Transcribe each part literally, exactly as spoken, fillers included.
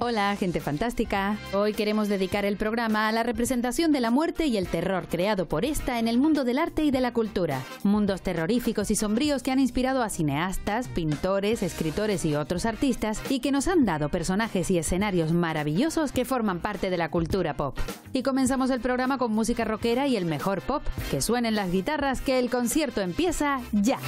Hola, gente fantástica. Hoy queremos dedicar el programa a la representación de la muerte y el terror creado por esta en el mundo del arte y de la cultura. Mundos terroríficos y sombríos que han inspirado a cineastas, pintores, escritores y otros artistas y que nos han dado personajes y escenarios maravillosos que forman parte de la cultura pop. Y comenzamos el programa con música rockera y el mejor pop. Que suenen las guitarras, que el concierto empieza ya.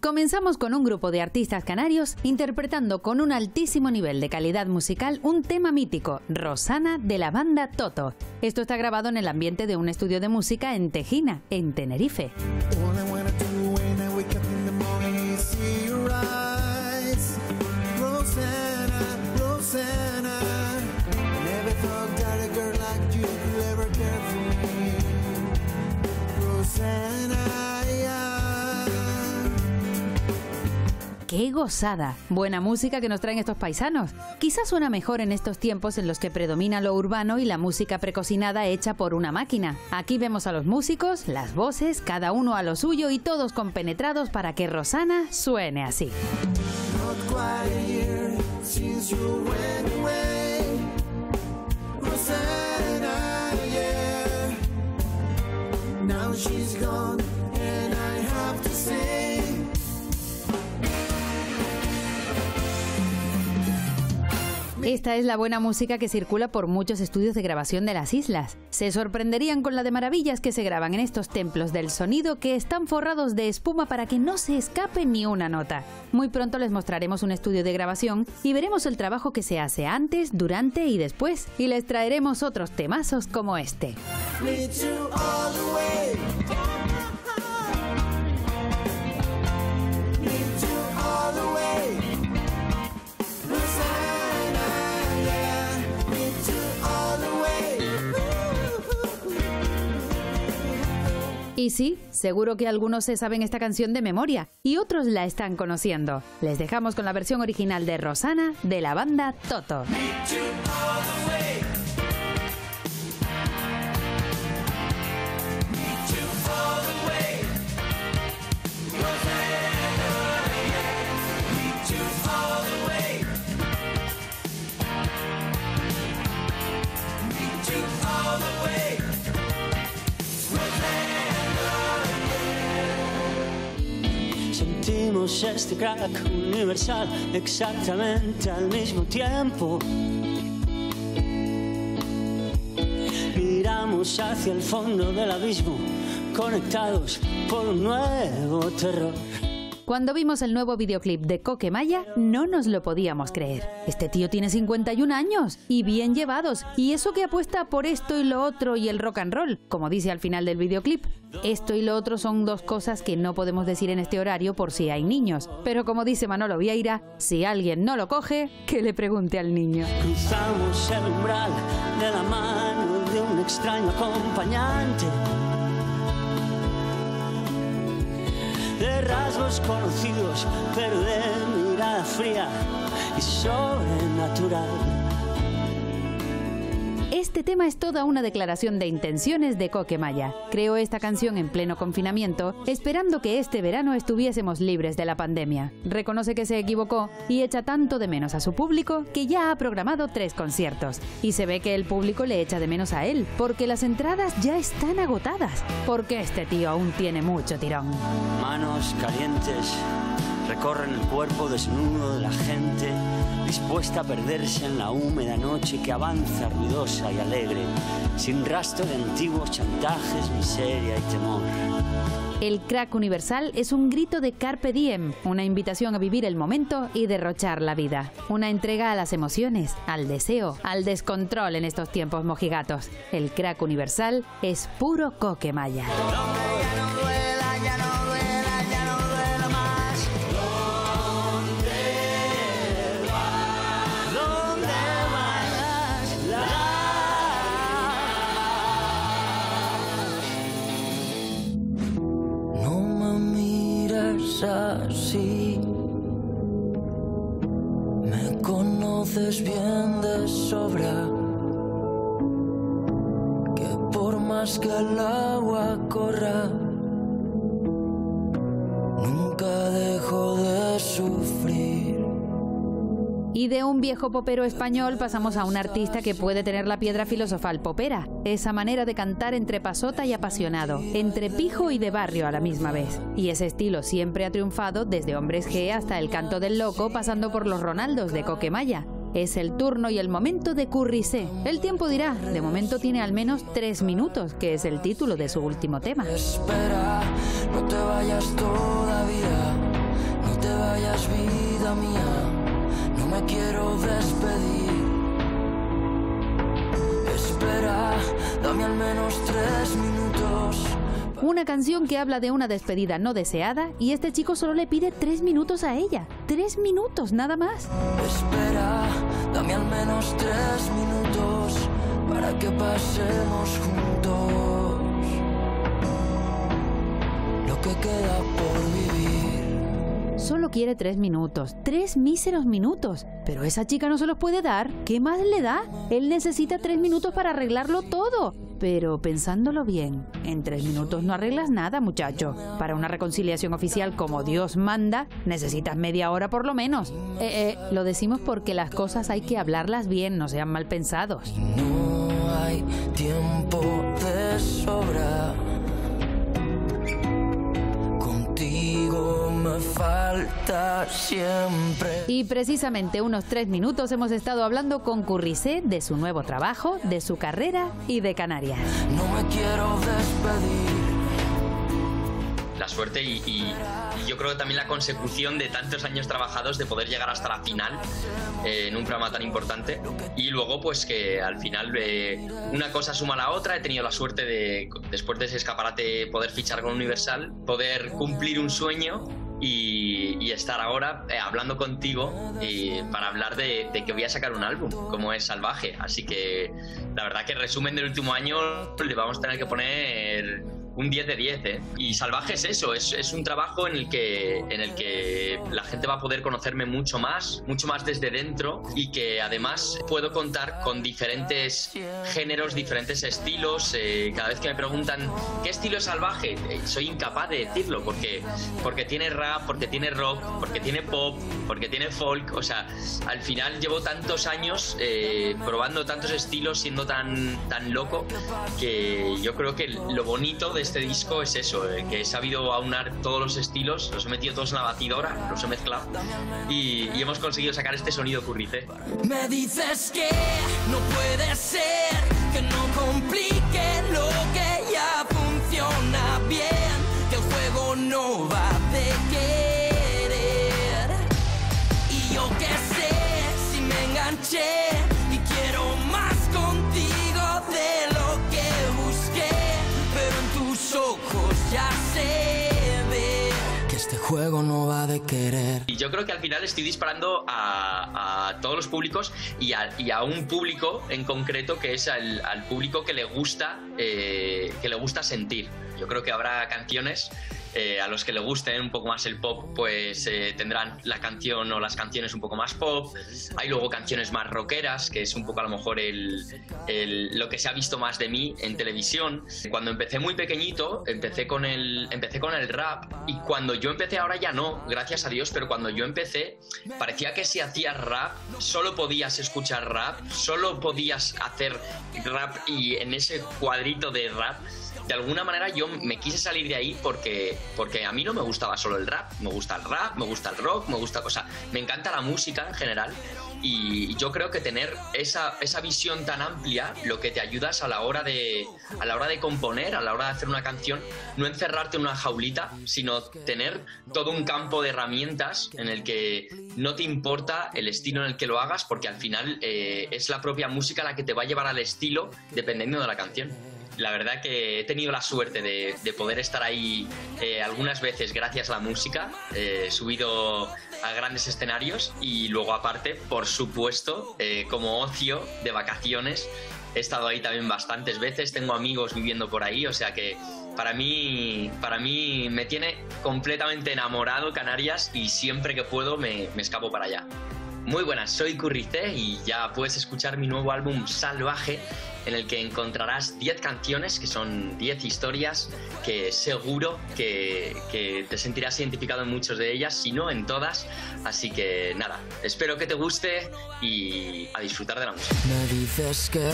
Comenzamos con un grupo de artistas canarios interpretando con un altísimo nivel de calidad musical un tema mítico, Rosana, de la banda Toto. Esto está grabado en el ambiente de un estudio de música en Tejina, en Tenerife. ¡Qué gozada! Buena música que nos traen estos paisanos. Quizás suena mejor en estos tiempos en los que predomina lo urbano y la música precocinada hecha por una máquina. Aquí vemos a los músicos, las voces, cada uno a lo suyo y todos compenetrados para que Rosana suene así. Esta es la buena música que circula por muchos estudios de grabación de las islas. Se sorprenderían con la de maravillas que se graban en estos templos del sonido que están forrados de espuma para que no se escape ni una nota. Muy pronto les mostraremos un estudio de grabación y veremos el trabajo que se hace antes, durante y después. Y les traeremos otros temazos como este. Y sí, seguro que algunos se saben esta canción de memoria y otros la están conociendo. Les dejamos con la versión original de Rosana de la banda Toto. Sentimos este crack universal exactamente al mismo tiempo. Miramos hacia el fondo del abismo, conectados por un nuevo terror. Cuando vimos el nuevo videoclip de Coque Maya, no nos lo podíamos creer. Este tío tiene cincuenta y un años, y bien llevados, y eso que apuesta por esto y lo otro y el rock and roll, como dice al final del videoclip. Esto y lo otro son dos cosas que no podemos decir en este horario por si hay niños. Pero como dice Manolo Vieira, si alguien no lo coge, que le pregunte al niño. Cruzamos el umbral de la mano de un extraño acompañante. De rasgos conocidos, pero de mirada fría y sobrenatural. Este tema es toda una declaración de intenciones de Coque Maya. Creó esta canción en pleno confinamiento, esperando que este verano estuviésemos libres de la pandemia. Reconoce que se equivocó y echa tanto de menos a su público que ya ha programado tres conciertos. Y se ve que el público le echa de menos a él, porque las entradas ya están agotadas. Porque este tío aún tiene mucho tirón. Manos calientes recorren el cuerpo desnudo de la gente, dispuesta a perderse en la húmeda noche que avanza ruidosa y alegre, sin rastro de antiguos chantajes, miseria y temor. El Crack Universal es un grito de Carpe Diem, una invitación a vivir el momento y derrochar la vida. Una entrega a las emociones, al deseo, al descontrol en estos tiempos mojigatos. El Crack Universal es puro Coque Maya. Así me conoces bien de sobra que por más que el agua corra nunca dejo de sufrir. Y de un viejo popero español pasamos a un artista que puede tener la piedra filosofal popera, esa manera de cantar entre pasota y apasionado, entre pijo y de barrio a la misma vez. Y ese estilo siempre ha triunfado desde Hombres G hasta El Canto del Loco, pasando por Los Ronaldos de Coque Maya. Es el turno y el momento de Curricé. El tiempo dirá, de momento tiene al menos tres minutos, que es el título de su último tema. Espera, no te vayas todavía, no te vayas vida mía, no me quiero despedir. Espera, dame al menos tres minutos. Una canción que habla de una despedida no deseada y este chico solo le pide tres minutos a ella. Tres minutos, nada más. Espera, dame al menos tres minutos para que pasemos juntos lo que queda por vivir. Solo quiere tres minutos, tres míseros minutos. Pero esa chica no se los puede dar. ¿Qué más le da? Él necesita tres minutos para arreglarlo todo. Pero pensándolo bien, en tres minutos no arreglas nada, muchacho. Para una reconciliación oficial como Dios manda, necesitas media hora por lo menos. Eh, eh, lo decimos porque las cosas hay que hablarlas bien, no sean mal pensados. No hay tiempo de sobra. Me falta siempre. Y precisamente unos tres minutos hemos estado hablando con Curricé de su nuevo trabajo, de su carrera y de Canarias. No me quiero despedir. La suerte y, y, y yo creo que también la consecución de tantos años trabajados de poder llegar hasta la final eh, en un programa tan importante. Y luego pues que al final eh, una cosa suma a la otra. He tenido la suerte de, después de ese escaparate, poder fichar con Universal, poder cumplir un sueño. Y, y estar ahora eh, hablando contigo eh, para hablar de, de que voy a sacar un álbum, como es Salvaje. Así que la verdad que el resumen del último año le vamos a tener que poner un diez de diez. ¿eh? Y Salvaje es eso, es, es un trabajo en el, que, en el que la gente va a poder conocerme mucho más, mucho más desde dentro, y que además puedo contar con diferentes géneros, diferentes estilos. Eh, cada vez que me preguntan ¿qué estilo es Salvaje? Eh, soy incapaz de decirlo, porque, porque tiene rap, porque tiene rock, porque tiene pop, porque tiene folk. O sea, al final llevo tantos años eh, probando tantos estilos, siendo tan, tan loco, que yo creo que lo bonito de este disco es eso, eh, que he sabido aunar todos los estilos, los he metido todos en la batidora, los he mezclado y, y hemos conseguido sacar este sonido Curricé. Me dices que no puede ser, que no complique lo que ya funciona bien, que el juego no va de querer, y yo qué sé si me enganché, y quiero más contigo de lo que busqué, pero en tus ojos ya sé que este juego no va de querer. Y yo creo que al final estoy disparando a, a todos los públicos y a, y a un público en concreto, que es al, al público que le gusta eh, que le gusta sentir. Yo creo que habrá canciones Eh, a los que le gusten un poco más el pop, pues eh, tendrán la canción o las canciones un poco más pop. Hay luego canciones más rockeras, que es un poco a lo mejor el, el, lo que se ha visto más de mí en televisión. Cuando empecé muy pequeñito, empecé con, el, empecé con el rap, y cuando yo empecé, ahora ya no, gracias a Dios, pero cuando yo empecé parecía que si hacías rap, solo podías escuchar rap, solo podías hacer rap, y en ese cuadrito de rap, de alguna manera yo me quise salir de ahí porque, porque a mí no me gustaba solo el rap. Me gusta el rap, me gusta el rock, me gusta, o sea, me encanta la música en general, y yo creo que tener esa, esa visión tan amplia lo que te ayudas a la hora de a la hora de componer, a la hora de hacer una canción, no encerrarte en una jaulita, sino tener todo un campo de herramientas en el que no te importa el estilo en el que lo hagas, porque al final eh, es la propia música la que te va a llevar al estilo dependiendo de la canción. La verdad que he tenido la suerte de, de poder estar ahí eh, algunas veces gracias a la música, eh, subido a grandes escenarios, y luego aparte, por supuesto, eh, como ocio de vacaciones, he estado ahí también bastantes veces, tengo amigos viviendo por ahí, o sea que para mí, para mí me tiene completamente enamorado Canarias, y siempre que puedo me, me escapo para allá. Muy buenas, soy Curricé y ya puedes escuchar mi nuevo álbum Salvaje, en el que encontrarás diez canciones, que son diez historias, que seguro que, que te sentirás identificado en muchas de ellas, si no en todas. Así que nada, espero que te guste y a disfrutar de la música. Me dices que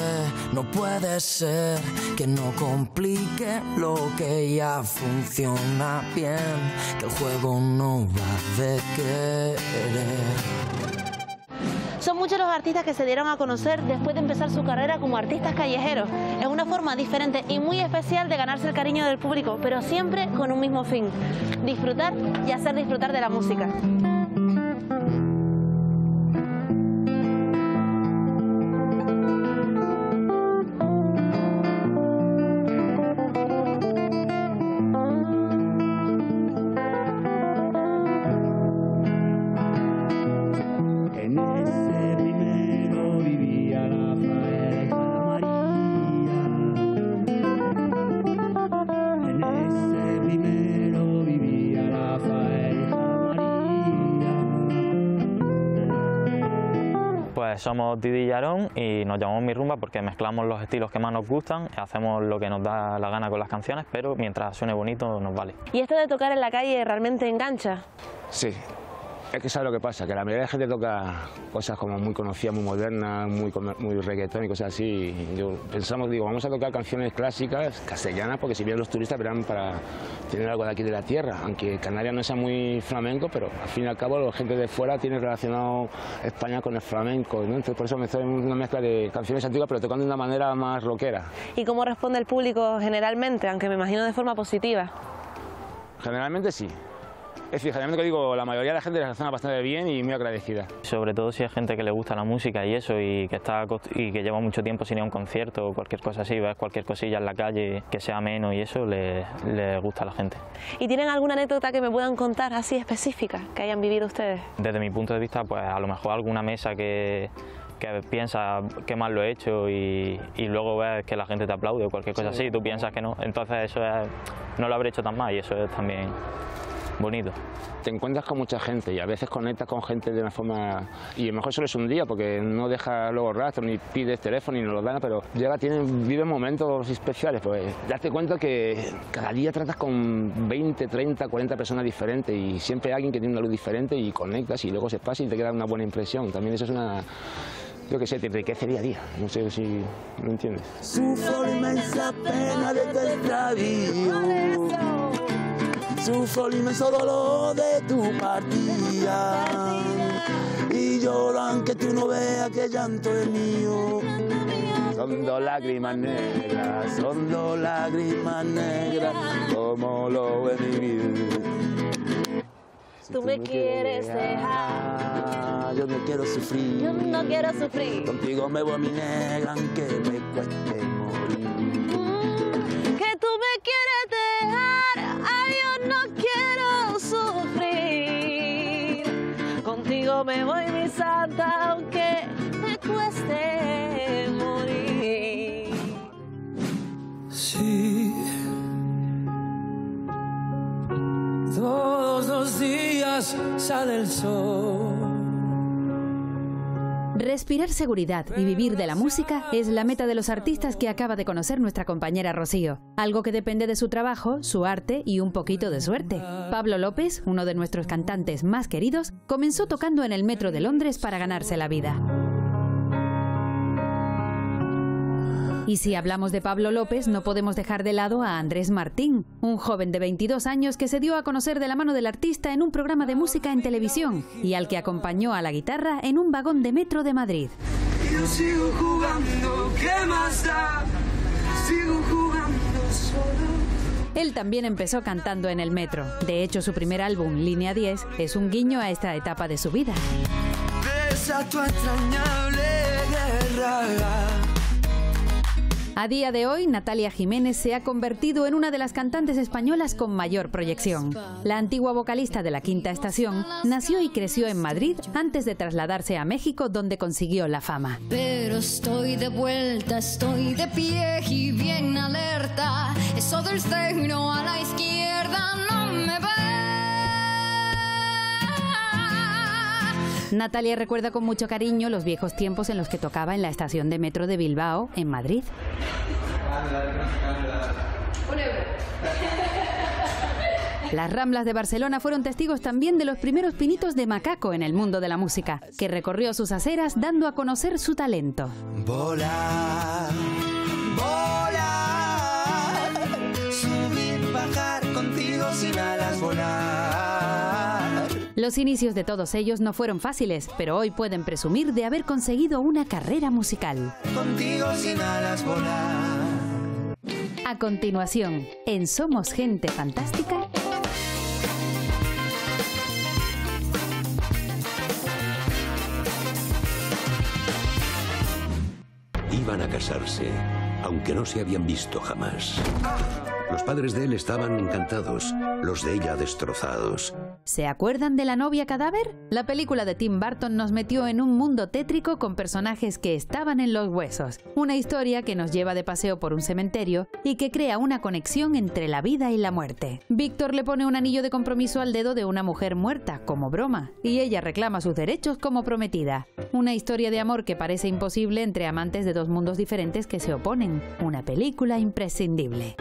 no puede ser, que no complique lo que ya funciona bien, que el juego no va de querer. Son muchos los artistas que se dieron a conocer después de empezar su carrera como artistas callejeros. Es una forma diferente y muy especial de ganarse el cariño del público, pero siempre con un mismo fin: disfrutar y hacer disfrutar de la música. Somos Dídi y Yarón y nos llamamos Mi Rumba porque mezclamos los estilos que más nos gustan, hacemos lo que nos da la gana con las canciones, pero mientras suene bonito nos vale. ¿Y esto de tocar en la calle realmente engancha? Sí, es que sabes lo que pasa, que la mayoría de la gente toca cosas como muy conocidas, muy modernas, muy, muy reggaetón y cosas así. Yo pensamos, digo, vamos a tocar canciones clásicas, castellanas, porque si vienen los turistas verán para tener algo de aquí de la tierra, aunque Canarias no sea muy flamenco, pero al fin y al cabo la gente de fuera tiene relacionado España con el flamenco, ¿no? Entonces por eso me estoy en una mezcla de canciones antiguas, pero tocando de una manera más rockera. ¿Y cómo responde el público generalmente, aunque me imagino de forma positiva? Generalmente sí. Es decir, generalmente digo, la mayoría de la gente la relaciona bastante bien y muy agradecida. Sobre todo si hay gente que le gusta la música y eso, y que está y que lleva mucho tiempo sin ir a un concierto o cualquier cosa así, ves cualquier cosilla en la calle que sea ameno y eso, le, le gusta a la gente. ¿Y tienen alguna anécdota que me puedan contar así específica que hayan vivido ustedes? Desde mi punto de vista, pues a lo mejor alguna mesa que... que piensas qué mal lo he hecho y, y luego ves que la gente te aplaude o cualquier cosa sí, así, y tú piensas que no, entonces eso es, no lo habré hecho tan mal y eso es también bonito. Te encuentras con mucha gente y a veces conectas con gente de una forma, y a lo mejor solo es un día porque no dejas luego rastro, ni pides teléfono, ni nos lo dan, pero llega, tienen, viven momentos especiales, pues darte cuenta que cada día tratas con veinte, treinta, cuarenta personas diferentes y siempre hay alguien que tiene una luz diferente y conectas y luego se pasa y te queda una buena impresión, también eso es una... Yo que sé, te enriquece día a día, no sé si lo entiendes. Sufro inmensa pena de tu extravío, sufro inmenso dolor de tu partida, y lloro aunque tú no veas que llanto es mío. Son dos lágrimas negras, son dos lágrimas negras, como lo he vivido. Tú me quieres dejar, yo no quiero sufrir, yo no quiero sufrir. Contigo me voy a mi negra aunque me cueste morir. Que tú me quieres dejar, ay, yo no quiero sufrir. Contigo me voy mi santa aunque me cueste morir. Sí. Todos los días sale el sol. Respirar seguridad y vivir de la música es la meta de los artistas que acaba de conocer nuestra compañera Rocío. Algo que depende de su trabajo, su arte y un poquito de suerte. Pablo López, uno de nuestros cantantes más queridos, comenzó tocando en el metro de Londres para ganarse la vida. Y si hablamos de Pablo López, no podemos dejar de lado a Andrés Martín, un joven de veintidós años que se dio a conocer de la mano del artista en un programa de música en televisión y al que acompañó a la guitarra en un vagón de metro de Madrid. Yo sigo jugando, ¿qué más da? Sigo jugando solo. Él también empezó cantando en el metro. De hecho, su primer álbum, Línea diez, es un guiño a esta etapa de su vida. Besa tu entrañable guerra. A día de hoy, Natalia Jiménez se ha convertido en una de las cantantes españolas con mayor proyección. La antigua vocalista de La Quinta Estación nació y creció en Madrid antes de trasladarse a México, donde consiguió la fama. Pero estoy de vuelta, estoy de pie y bien alerta. Eso del cero a la izquierda no me va. Natalia recuerda con mucho cariño los viejos tiempos en los que tocaba en la estación de metro de Bilbao, en Madrid. Las Ramblas de Barcelona fueron testigos también de los primeros pinitos de Macaco en el mundo de la música, que recorrió sus aceras dando a conocer su talento. Volar, volar, subir, bajar contigo sin alas, volar. Los inicios de todos ellos no fueron fáciles, pero hoy pueden presumir de haber conseguido una carrera musical. Contigo sin alas, volar. A continuación, en Somos Gente Fantástica... Iban a casarse, aunque no se habían visto jamás. Los padres de él estaban encantados, los de ella destrozados. ¿Se acuerdan de La novia cadáver? La película de Tim Burton nos metió en un mundo tétrico con personajes que estaban en los huesos. Una historia que nos lleva de paseo por un cementerio y que crea una conexión entre la vida y la muerte. Víctor le pone un anillo de compromiso al dedo de una mujer muerta, como broma, y ella reclama sus derechos como prometida. Una historia de amor que parece imposible entre amantes de dos mundos diferentes que se oponen. Una película imprescindible.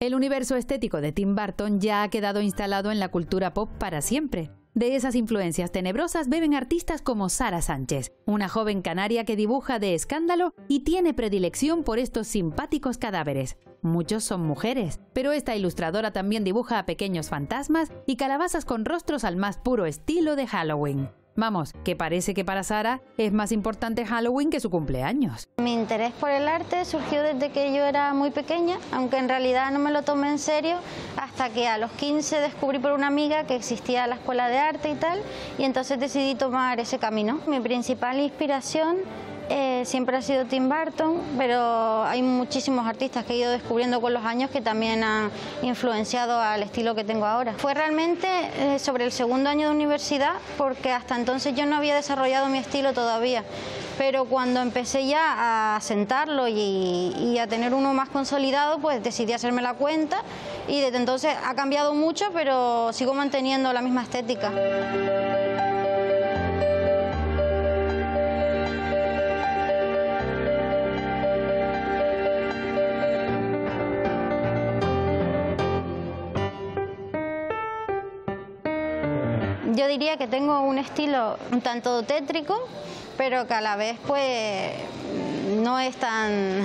El universo estético de Tim Burton ya ha quedado instalado en la cultura pop para siempre. De esas influencias tenebrosas beben artistas como Sara Sánchez, una joven canaria que dibuja de escándalo y tiene predilección por estos simpáticos cadáveres. Muchos son mujeres, pero esta ilustradora también dibuja a pequeños fantasmas y calabazas con rostros al más puro estilo de Halloween. Vamos, que parece que para Sara es más importante Halloween que su cumpleaños. Mi interés por el arte surgió desde que yo era muy pequeña, aunque en realidad no me lo tomé en serio, hasta que a los quince descubrí por una amiga que existía la escuela de arte y tal, y entonces decidí tomar ese camino. Mi principal inspiración eh, siempre ha sido Tim Burton, pero hay muchísimos artistas que he ido descubriendo con los años que también han influenciado al estilo que tengo ahora. Fue realmente eh, sobre el segundo año de universidad, porque hasta entonces yo no había desarrollado mi estilo todavía, pero cuando empecé ya a sentarlo y, y a tener uno más consolidado, pues decidí hacerme la cuenta y desde entonces ha cambiado mucho, pero sigo manteniendo la misma estética. Yo diría que tengo un estilo un tanto tétrico, pero que a la vez pues no es tan,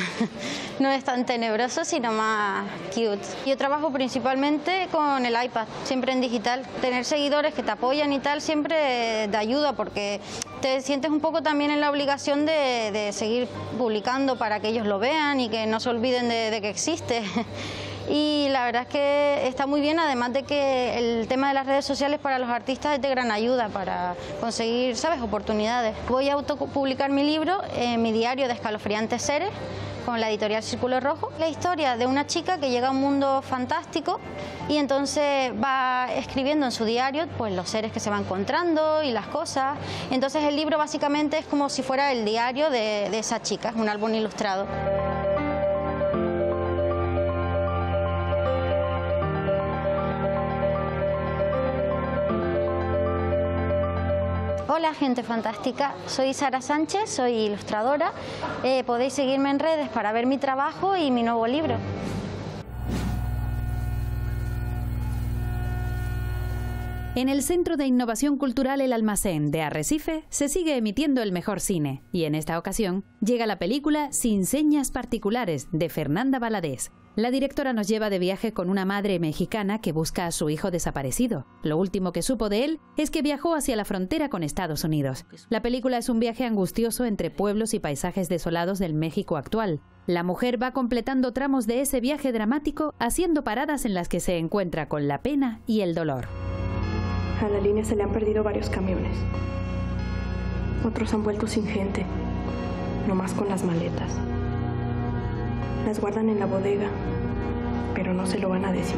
no es tan tenebroso, sino más cute. Yo trabajo principalmente con el iPad, siempre en digital. Tener seguidores que te apoyan y tal siempre te ayuda, porque te sientes un poco también en la obligación de, de seguir publicando para que ellos lo vean y que no se olviden de, de que existe. Y la verdad es que está muy bien, además de que el tema de las redes sociales para los artistas es de gran ayuda para conseguir, ¿sabes?, oportunidades. Voy a autopublicar mi libro, eh, mi diario de escalofriantes seres, con la editorial Círculo Rojo. La historia de una chica que llega a un mundo fantástico y entonces va escribiendo en su diario pues los seres que se va encontrando y las cosas. Entonces el libro básicamente es como si fuera el diario de, de esa chica, es un álbum ilustrado. Hola gente fantástica, soy Sara Sánchez, soy ilustradora, eh, podéis seguirme en redes para ver mi trabajo y mi nuevo libro. En el Centro de Innovación Cultural El Almacén de Arrecife se sigue emitiendo el mejor cine y en esta ocasión llega la película Sin señas particulares de Fernanda Valadez. La directora nos lleva de viaje con una madre mexicana que busca a su hijo desaparecido. Lo último que supo de él es que viajó hacia la frontera con Estados Unidos. La película es un viaje angustioso entre pueblos y paisajes desolados del México actual. La mujer va completando tramos de ese viaje dramático, haciendo paradas en las que se encuentra con la pena y el dolor. A la línea se le han perdido varios camiones. Otros han vuelto sin gente, nomás con las maletas. Las guardan en la bodega, pero no se lo van a decir.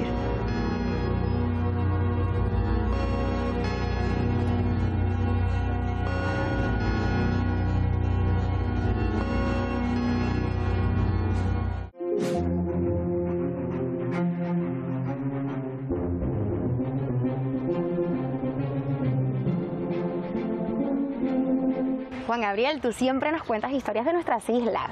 Juan Gabriel, tú siempre nos cuentas historias de nuestras islas,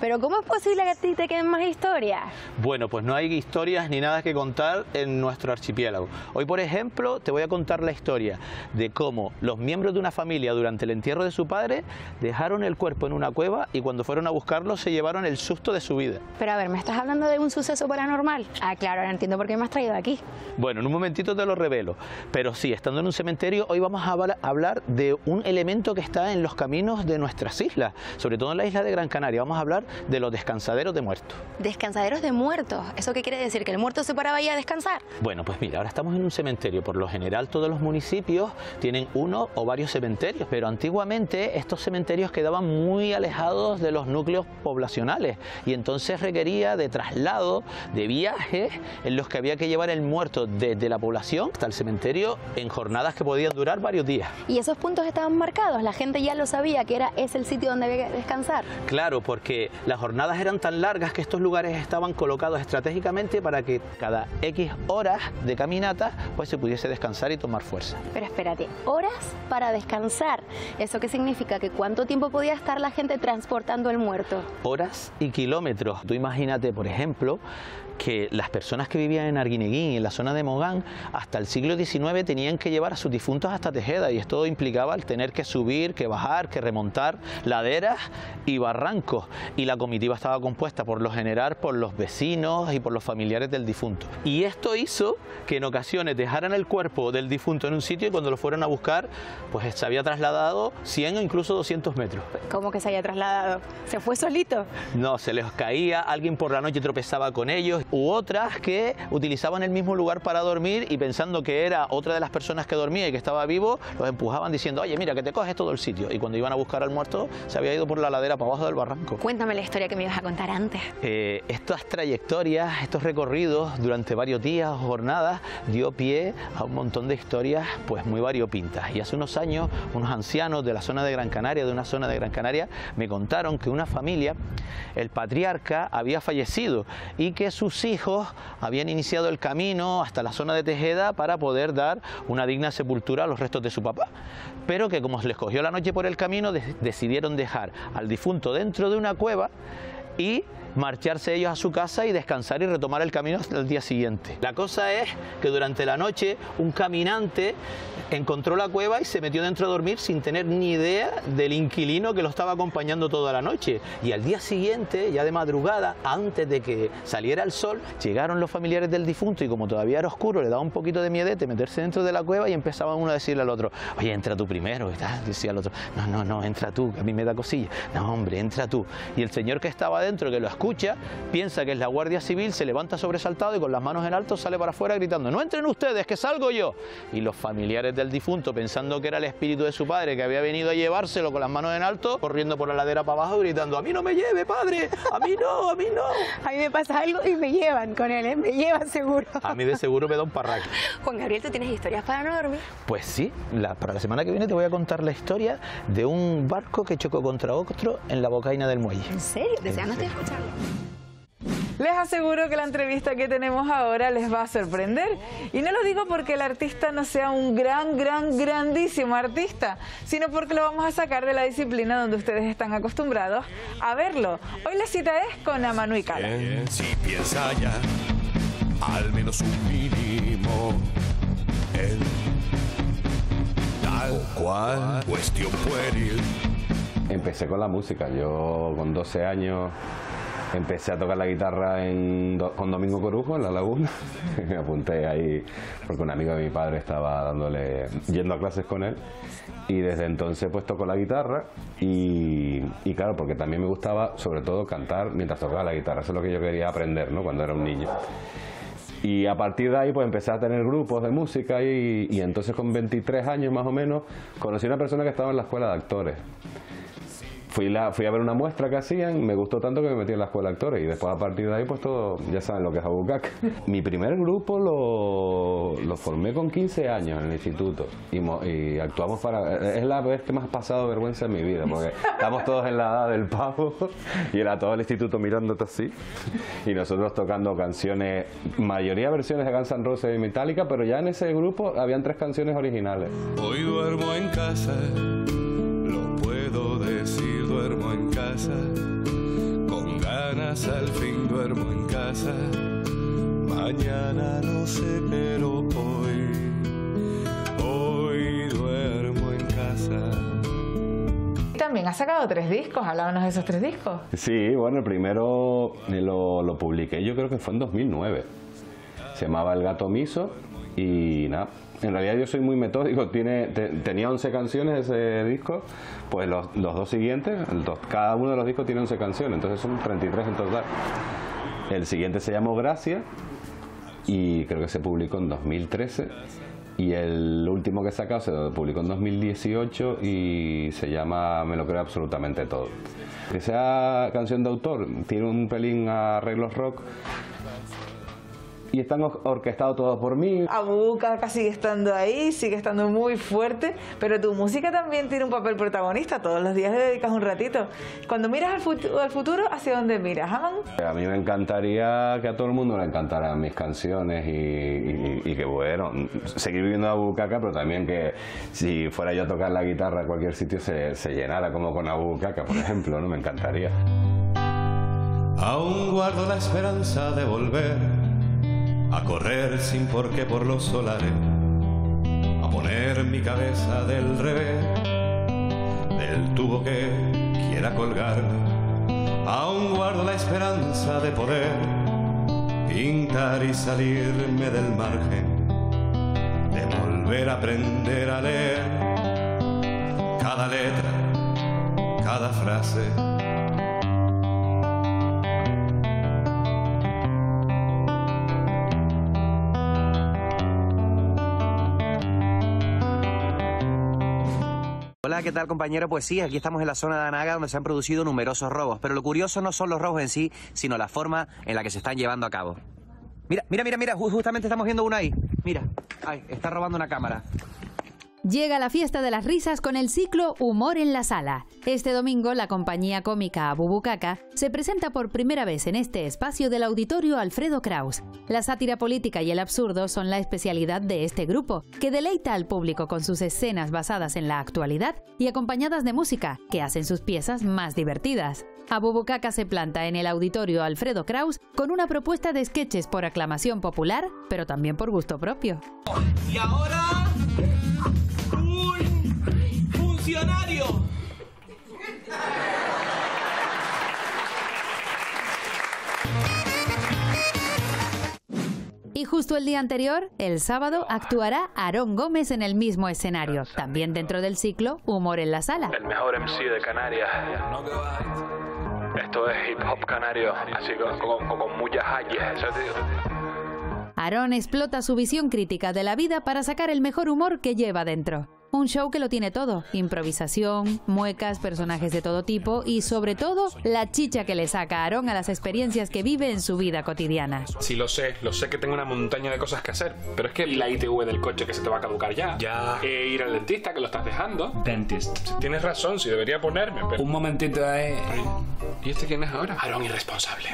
pero ¿cómo es posible que a ti te queden más historias? Bueno, pues no hay historias ni nada que contar en nuestro archipiélago. Hoy, por ejemplo, te voy a contar la historia de cómo los miembros de una familia durante el entierro de su padre dejaron el cuerpo en una cueva y cuando fueron a buscarlo se llevaron el susto de su vida. Pero a ver, ¿me estás hablando de un suceso paranormal? Ah, claro, ahora entiendo por qué me has traído aquí. Bueno, en un momentito te lo revelo, pero sí, estando en un cementerio, hoy vamos a hablar de un elemento que está en los caminos de nuestras islas, sobre todo en la isla de Gran Canaria. Vamos a hablar de los descansaderos de muertos. ¿Descansaderos de muertos? ¿Eso qué quiere decir? ¿Que el muerto se paraba ahí a descansar? Bueno, pues mira, ahora estamos en un cementerio. Por lo general todos los municipios tienen uno o varios cementerios, pero antiguamente estos cementerios quedaban muy alejados de los núcleos poblacionales y entonces requería de traslado, de viajes en los que había que llevar el muerto desde la población hasta el cementerio en jornadas que podían durar varios días. ¿Y esos puntos estaban marcados? ¿La gente ya lo sabía que era ese el sitio donde había que descansar? Claro, porque las jornadas eran tan largas que estos lugares estaban colocados estratégicamente para que cada X horas de caminata pues se pudiese descansar y tomar fuerza. Pero espérate, ¿horas para descansar? ¿Eso qué significa? ¿Que cuánto tiempo podía estar la gente transportando el muerto? Horas y kilómetros. Tú imagínate, por ejemplo, que las personas que vivían en Arguineguín y en la zona de Mogán hasta el siglo diecinueve tenían que llevar a sus difuntos hasta Tejeda, y esto implicaba el tener que subir, que bajar, que remontar laderas y barrancos, y la comitiva estaba compuesta por lo general por los vecinos y por los familiares del difunto, y esto hizo que en ocasiones dejaran el cuerpo del difunto en un sitio y cuando lo fueron a buscar pues se había trasladado cien o incluso doscientos metros. ¿Cómo que se había trasladado? ¿Se fue solito? No, se les caía, alguien por la noche tropezaba con ellos, u otras que utilizaban el mismo lugar para dormir y pensando que era otra de las personas que dormía y que estaba vivo, los empujaban diciendo, oye, mira, que te coges todo el sitio, y cuando iban a buscar al muerto se había ido por la ladera para abajo del barranco. Cuéntame la historia que me ibas a contar antes. Eh, estas trayectorias, estos recorridos durante varios días o jornadas dio pie a un montón de historias pues muy variopintas, y hace unos años unos ancianos de la zona de Gran Canaria, de una zona de Gran Canaria, me contaron que una familia, el patriarca había fallecido y que sus hijos habían iniciado el camino hasta la zona de Tejeda para poder dar una digna sepultura a los restos de su papá, pero que como les cogió la noche por el camino decidieron dejar al difunto dentro de una cueva y marcharse ellos a su casa y descansar y retomar el camino hasta el día siguiente. La cosa es que durante la noche un caminante encontró la cueva y se metió dentro a dormir sin tener ni idea del inquilino que lo estaba acompañando toda la noche, y al día siguiente, ya de madrugada, antes de que saliera el sol, llegaron los familiares del difunto y como todavía era oscuro le daba un poquito de miedete meterse dentro de la cueva y empezaban uno a decirle al otro, oye, entra tú primero, ¿verdad? Decía el otro, no, no, no, entra tú, que a mí me da cosilla, no, hombre, entra tú, y el señor que estaba dentro, que lo escuchó, escucha, piensa que es la Guardia Civil, se levanta sobresaltado y con las manos en alto sale para afuera gritando, no entren ustedes, que salgo yo. Y los familiares del difunto, pensando que era el espíritu de su padre que había venido a llevárselo, con las manos en alto, corriendo por la ladera para abajo gritando, a mí no me lleve, padre, a mí no, a mí no. A mí me pasa algo y me llevan con él, ¿eh? Me llevan seguro. A mí de seguro me da un parraque. Juan Gabriel, ¿tú tienes historias para no dormir? Pues sí, la, para la semana que viene te voy a contar la historia de un barco que chocó contra otro en la bocaina del muelle. ¿En serio? Desde ya no estoy escuchando. Les aseguro que la entrevista que tenemos ahora les va a sorprender, y no lo digo porque el artista no sea un gran, gran, grandísimo artista, sino porque lo vamos a sacar de la disciplina donde ustedes están acostumbrados a verlo. Hoy la cita es con Amanu y Cala. Si piensa ya, al menos un mínimo, el tal o cual cuestión pueril. Empecé con la música, yo con doce años... Empecé a tocar la guitarra en, con Domingo Corujo en La Laguna. Me apunté ahí porque un amigo de mi padre estaba dándole, yendo a clases con él. Y desde entonces pues toco la guitarra y, y claro, porque también me gustaba sobre todo cantar mientras tocaba la guitarra. Eso es lo que yo quería aprender, ¿no? Cuando era un niño. Y a partir de ahí pues empecé a tener grupos de música y, y entonces con veintitrés años más o menos conocí a una persona que estaba en la escuela de actores. Fui, la, fui a ver una muestra que hacían, me gustó tanto que me metí en la escuela de actores y después a partir de ahí pues todo, ya saben lo que es Abubukaka. Mi primer grupo lo, lo formé con quince años en el instituto y, y actuamos para... Es la vez que más ha pasado vergüenza en mi vida porque estamos todos en la edad del pavo y era todo el instituto mirándote así y nosotros tocando canciones, mayoría versiones de Guns N' Roses y Metallica, pero ya en ese grupo habían tres canciones originales. Hoy duermo en casa, lo puedo decir. decir duermo en casa, con ganas al fin duermo en casa. Mañana no sé, pero hoy, hoy duermo en casa. También has sacado tres discos, hablábamos de esos tres discos. Sí, bueno, el primero lo, lo publiqué, yo creo que fue en dos mil nueve. Se llamaba El Gato Miso y nada, en realidad yo soy muy metódico. Tiene, te, tenía once canciones ese disco, pues los, los dos siguientes, el dos, cada uno de los discos tiene once canciones, entonces son treinta y tres en total. El siguiente se llamó Gracias y creo que se publicó en dos mil trece. Y el último que he sacado se lo publicó en dos mil dieciocho y se llama Me lo creo absolutamente todo. Esa canción de autor tiene un pelín a arreglos rock y están or orquestados todos por mí. Abubukaka sigue estando ahí, sigue estando muy fuerte, pero tu música también tiene un papel protagonista. Todos los días le dedicas un ratito. Cuando miras al, fut al futuro, ¿hacia dónde miras, Aman? A mí me encantaría que a todo el mundo le encantaran mis canciones y, y, y que, bueno, seguir viviendo a Abubukaka, pero también que si fuera yo a tocar la guitarra a cualquier sitio se, se llenara, como con Abubukaka, por ejemplo, ¿no? Me encantaría. Aún guardo la esperanza de volver a correr sin porqué por los solares, a poner mi cabeza del revés del tubo que quiera colgarme. Aún guardo la esperanza de poder pintar y salirme del margen, de volver a aprender a leer cada letra, cada frase. ¿Qué tal, compañero? Pues sí, aquí estamos en la zona de Anaga, donde se han producido numerosos robos. Pero lo curioso no son los robos en sí, sino la forma en la que se están llevando a cabo. Mira, mira, mira, mira, justamente estamos viendo uno ahí. Mira, ahí, está robando una cámara. Llega la fiesta de las risas con el ciclo Humor en la Sala. Este domingo, la compañía cómica Abubukaka se presenta por primera vez en este espacio del Auditorio Alfredo Kraus. La sátira política y el absurdo son la especialidad de este grupo, que deleita al público con sus escenas basadas en la actualidad y acompañadas de música, que hacen sus piezas más divertidas. Abubukaka se planta en el Auditorio Alfredo Kraus con una propuesta de sketches por aclamación popular, pero también por gusto propio. Y ahora... funcionario. Y justo el día anterior, el sábado, actuará Aarón Gómez en el mismo escenario, también dentro del ciclo Humor en la Sala. El mejor M C de Canarias. Esto es hip hop canario, así con, con, con, con muchas hayes. Aarón explota su visión crítica de la vida para sacar el mejor humor que lleva dentro. Un show que lo tiene todo, improvisación, muecas, personajes de todo tipo y sobre todo la chicha que le saca Aarón a las experiencias que vive en su vida cotidiana. Sí, lo sé, lo sé que tengo una montaña de cosas que hacer, pero es que la I T V del coche que se te va a caducar ya, ya. Eh, ir al dentista que lo estás dejando. Dentist. Tienes razón, sí debería ponerme, pero... Un momentito, eh. ¿Y este quién es ahora? Aarón irresponsable.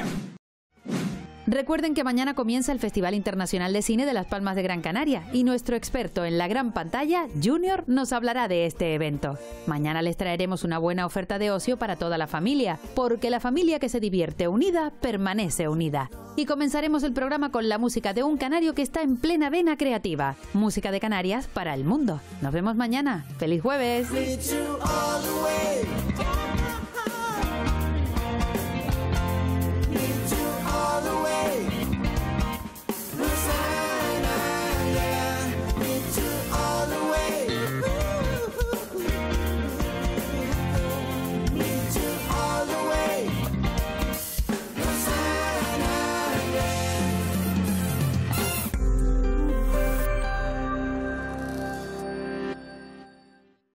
Recuerden que mañana comienza el Festival Internacional de Cine de Las Palmas de Gran Canaria y nuestro experto en la gran pantalla, Junior, nos hablará de este evento. Mañana les traeremos una buena oferta de ocio para toda la familia, porque la familia que se divierte unida permanece unida. Y comenzaremos el programa con la música de un canario que está en plena vena creativa. Música de Canarias para el mundo. Nos vemos mañana. ¡Feliz jueves!